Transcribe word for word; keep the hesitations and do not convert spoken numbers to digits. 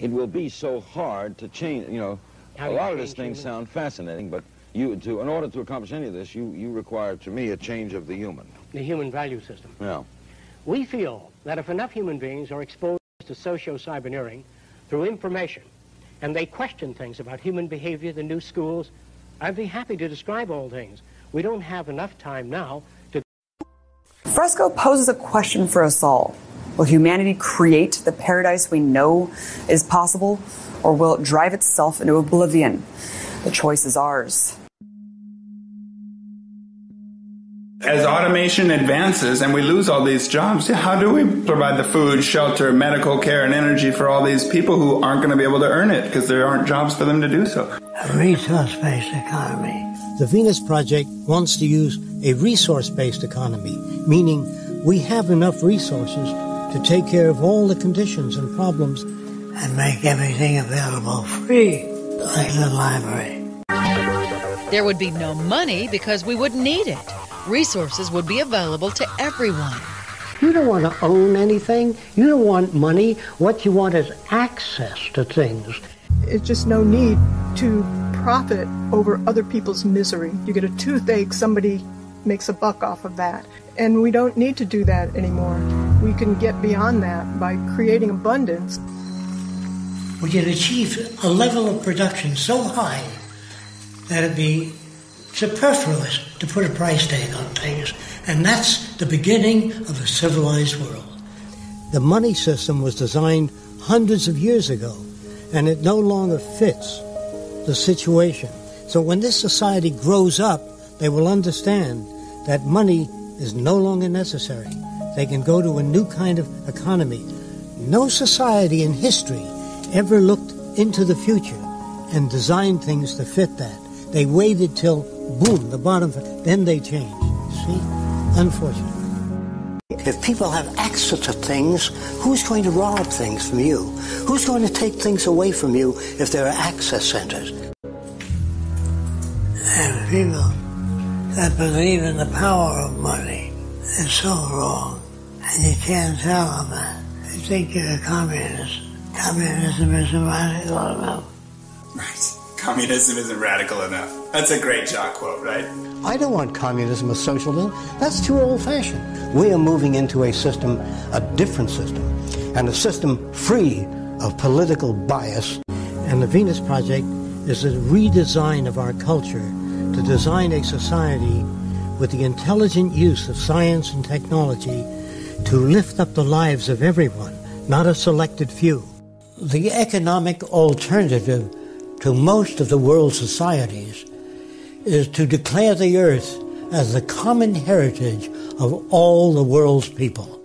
it will be so hard to change, you know, How a lot of these things sound fascinating, but you, to, in order to accomplish any of this, you, you require, to me, a change of the human. The human value system. Yeah. We feel that if enough human beings are exposed to socio-cyberneering through information, and they question things about human behavior, the new schools, I'd be happy to describe all things. We don't have enough time now to... Fresco poses a question for us all. Will humanity create the paradise we know is possible, or will it drive itself into oblivion? The choice is ours. As automation advances and we lose all these jobs, how do we provide the food, shelter, medical care, and energy for all these people who aren't going to be able to earn it because there aren't jobs for them to do so? A resource-based economy. The Venus Project wants to use a resource-based economy, meaning we have enough resources to take care of all the conditions and problems and make everything available free, like the library. There would be no money because we wouldn't need it. Resources would be available to everyone. You don't want to own anything. You don't want money. What you want is access to things. It's just no need to profit over other people's misery. You get a toothache, somebody makes a buck off of that. And we don't need to do that anymore. We can get beyond that by creating abundance. We can achieve a level of production so high that it'd be superfluous to put a price tag on things. And that's the beginning of a civilized world. The money system was designed hundreds of years ago, and it no longer fits the situation. So when this society grows up, they will understand that money is no longer necessary. They can go to a new kind of economy. No society in history ever looked into the future and designed things to fit that. They waited till, boom, the bottom, then they changed. See? Unfortunately. If people have access to things, who's going to rob things from you? Who's going to take things away from you if there are access centers? And people that believe in the power of money is so wrong, and you can't tell them that. They think you're a communist. Communism isn't radical enough. Right. Communism isn't radical enough. That's a great Jacques quote, right? I don't want communism or socialism. That's too old-fashioned. We are moving into a system, a different system, and a system free of political bias. And the Venus Project is a redesign of our culture, to design a society with the intelligent use of science and technology to lift up the lives of everyone, not a selected few. The economic alternative to most of the world's societies is to declare the earth as the common heritage of all the world's people.